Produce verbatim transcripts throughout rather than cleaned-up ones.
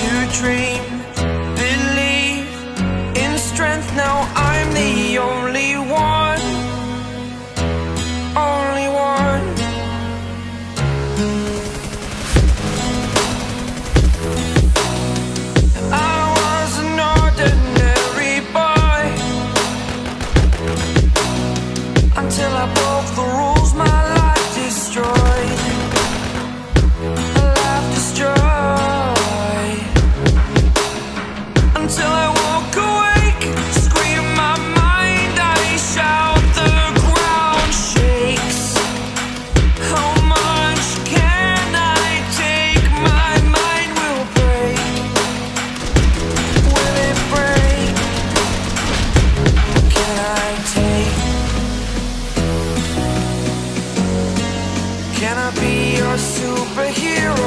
To dream, believe in strength. Now I'm the only one, only one. I was an ordinary boy until I broke the rules. My life destroyed, my life destroyed. Until I walk awake, scream my mind, I shout, the ground shakes. How much can I take? My mind will break. Will it break? Can I take? Can I be your superhero?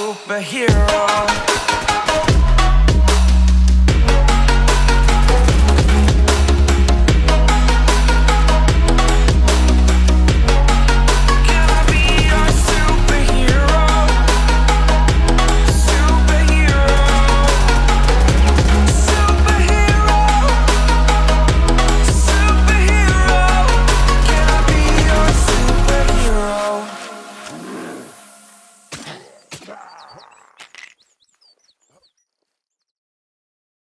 Superhero.